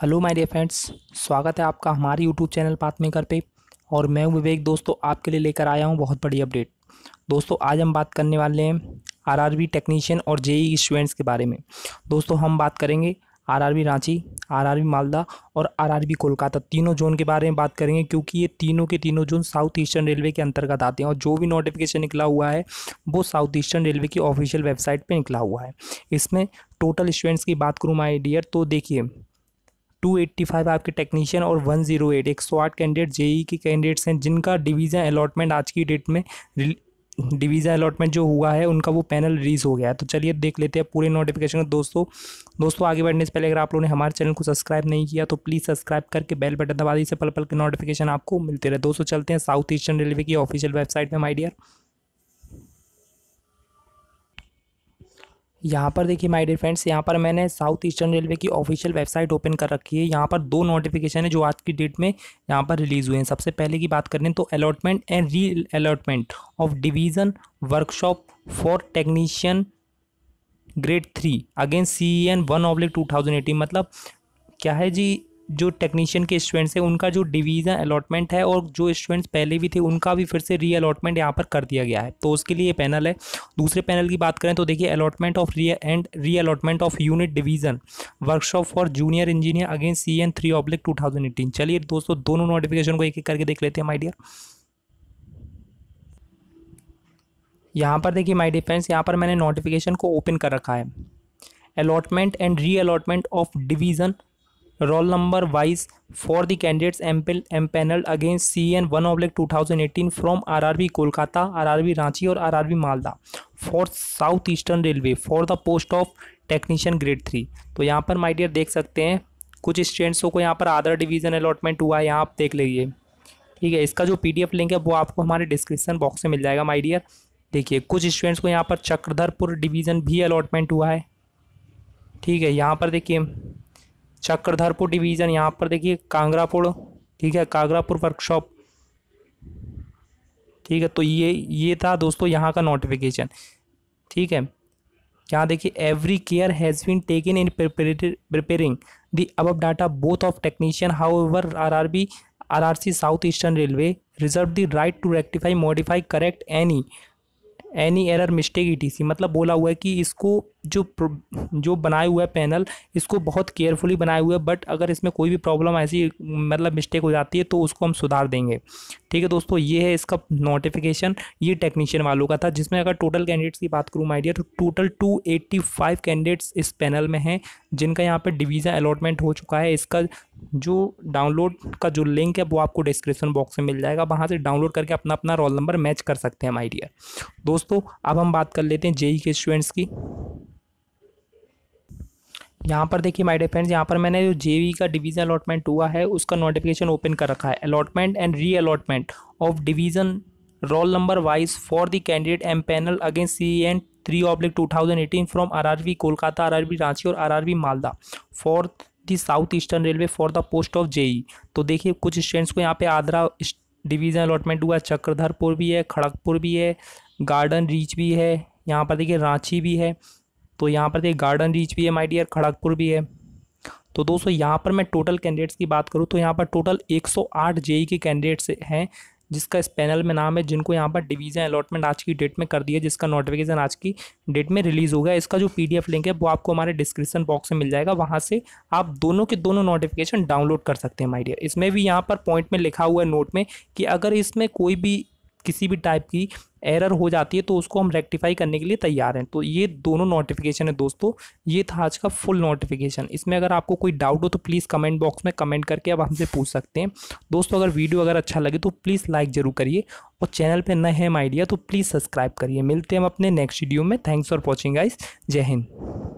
Hello my dear friends, स्वागत है आपका हमारे यूट्यूब चैनल पाथमेकर पे। और मैं विवेक दोस्तों आपके लिए लेकर आया हूँ बहुत बड़ी अपडेट। दोस्तों आज हम बात करने वाले हैं आरआरबी टेक्नीशियन और जेई स्टूडेंट्स के बारे में। दोस्तों हम बात करेंगे आरआरबी रांची, आरआरबी मालदा और आरआरबी कोलकाता, तीनों जोन के बारे में बात करेंगे, क्योंकि ये तीनों के तीनों जोन साउथ ईस्टर्न रेलवे के अंतर्गत आते हैं। और जो भी नोटिफिकेशन निकला हुआ है वो साउथ ईस्टर्न रेलवे की ऑफिशियल वेबसाइट पर निकला हुआ है। इसमें टोटल स्टूडेंट्स की बात करूँ माय डियर, तो देखिए 285 आपके टेक्नीशियन और 108 108 कैंडिडेट जेई के कैंडिडेट्स हैं, जिनका डिवीज़न अलॉटमेंट आज की डेट में डिवीज़न अलॉटमेंट जो हुआ है उनका वो पैनल रिलीज़ हो गया है। तो चलिए देख लेते हैं पूरे नोटिफिकेशन। दोस्तों आगे बढ़ने से पहले अगर आप लोगों ने हमारे चैनल को सब्सक्राइब नहीं किया तो प्लीज़ सब्सक्राइब करके बेल बटन दबा दीजिए, पल पल के नोटिफिकेशन आपको मिलते रहे। दोस्तों चलते हैं साउथ ईस्टर्न रेलवे की ऑफिशियल वेबसाइट में माय डियर। यहाँ पर देखिए माय डियर फ्रेंड्स, यहाँ पर मैंने साउथ ईस्टर्न रेलवे की ऑफिशियल वेबसाइट ओपन कर रखी है। यहाँ पर दो नोटिफिकेशन है जो आज की डेट में यहाँ पर रिलीज़ हुए हैं। सबसे पहले की बात करें तो allotment and re allotment of division workshop for technician grade 3 against CEN 1/2018। मतलब क्या है जी, जो टेक्नीशियन के स्टूडेंट्स हैं उनका जो डिवीज़न अलॉटमेंट है और जो स्टूडेंट्स पहले भी थे उनका भी फिर से री अलॉटमेंट यहाँ पर कर दिया गया है। तो उसके लिए ये पैनल है। दूसरे पैनल की बात करें तो देखिए allotment of re and re allotment of unit division workshop for junior engineer against CEN 3/2018। चलिए दोस्तों दोनों नोटिफिकेशन को एक एक करके देख लेते हैं माय डियर। यहाँ पर देखिए माय डियर फ्रेंड्स, यहाँ पर मैंने नोटिफिकेशन को ओपन कर रखा है। Allotment and re allotment of division roll number wise for the candidates empanelled against CEN 1/2018 from RRB Kolkata, RRB Ranchi और RRB Malda for south eastern railway for the post of technician grade 3। तो यहाँ पर my dear देख सकते हैं कुछ स्टूडेंट्सों को यहाँ पर अदर डिवीज़न अलॉटमेंट हुआ है, यहाँ आप देख लीजिए, ठीक है। इसका जो PDF लिंक है वो आपको हमारे डिस्क्रिप्शन बॉक्स में मिल जाएगा माय डियर। देखिए कुछ स्टूडेंट्स को यहाँ पर चक्रधरपुर डिवीज़न भी अलॉटमेंट हुआ है, ठीक है। यहाँ पर देखिए चक्रधरपुर डिवीज़न, यहाँ पर देखिए कांगरापुर, ठीक है, कांगरापुर वर्कशॉप, ठीक है। तो ये था दोस्तों यहाँ का नोटिफिकेशन, ठीक है। यहाँ देखिए every care has been taken in preparing the above data both of technician, however RRC south eastern railway reserve the right to rectify modify correct any error mistake ETC। मतलब बोला हुआ है कि इसको जो बनाए हुआ है पैनल, इसको बहुत केयरफुली बनाए हुए है, बट अगर इसमें कोई भी प्रॉब्लम ऐसी मतलब मिस्टेक हो जाती है तो उसको हम सुधार देंगे, ठीक है। दोस्तों ये है इसका नोटिफिकेशन, ये टेक्नीशियन वालों का था। जिसमें अगर टोटल कैंडिडेट्स की बात करूँ माय डियर तो टोटल 285 कैंडिडेट्स इस पैनल में हैं, जिनका यहाँ पर डिवीज़न अलॉटमेंट हो चुका है। इसका जो डाउनलोड का जो लिंक है वो आपको डिस्क्रिप्शन बॉक्स में मिल जाएगा, वहाँ से डाउनलोड करके अपना अपना रोल नंबर मैच कर सकते हैं माय डियर। दोस्तों अब हम बात कर लेते हैं JE के स्टूडेंट्स की। यहाँ पर देखिए माय डियर फ्रेंड्स, यहाँ पर मैंने जो JE का डिवीज़न अलॉटमेंट हुआ है उसका नोटिफिकेशन ओपन कर रखा है। Allotment and re allotment of division roll number wise for the candidate empanel against CEN 3/2018 from RRB Kolkata, RRB Ranchi और RRB Malda for the south eastern railway for the post of JE। तो देखिए कुछ students को यहाँ पे आदरा डिवीज़न अलॉटमेंट हुआ है, चक्रधरपुर भी है, खड़गपुर भी है, गार्डन रीच भी है, यहाँ पर देखिए रांची भी है, तो यहाँ पर देखिए गार्डन रीच भी है माय डियर, खड़गपुर भी है। तो दोस्तों यहाँ पर मैं टोटल कैंडिडेट्स की बात करूँ तो यहाँ पर टोटल 108 JE के कैंडिडेट्स हैं, जिसका इस पैनल में नाम है, जिनको यहाँ पर डिवीज़न अलॉटमेंट आज की डेट में कर दिया, जिसका नोटिफिकेशन आज की डेट में रिलीज़ होगा। इसका जो PDF लिंक है वो आपको हमारे डिस्क्रिप्शन बॉक्स में मिल जाएगा, वहाँ से आप दोनों के दोनों नोटिफिकेशन डाउनलोड कर सकते हैं माय डियर। इसमें भी यहाँ पर पॉइंट में लिखा हुआ है नोट में कि अगर इसमें कोई भी किसी भी टाइप की एरर हो जाती है तो उसको हम रेक्टिफाई करने के लिए तैयार हैं। तो ये दोनों नोटिफिकेशन है दोस्तों, ये था आज का फुल नोटिफिकेशन। इसमें अगर आपको कोई डाउट हो तो प्लीज़ कमेंट बॉक्स में कमेंट करके आप हमसे पूछ सकते हैं। दोस्तों अगर वीडियो अगर अच्छा लगे तो प्लीज़ लाइक ज़रूर करिए, और चैनल पर नए हैं माय डियर तो प्लीज़ सब्सक्राइब करिए। मिलते हैं हम अपने नेक्स्ट वीडियो में। थैंक्स फॉर वॉचिंग गाइस, जय हिंद।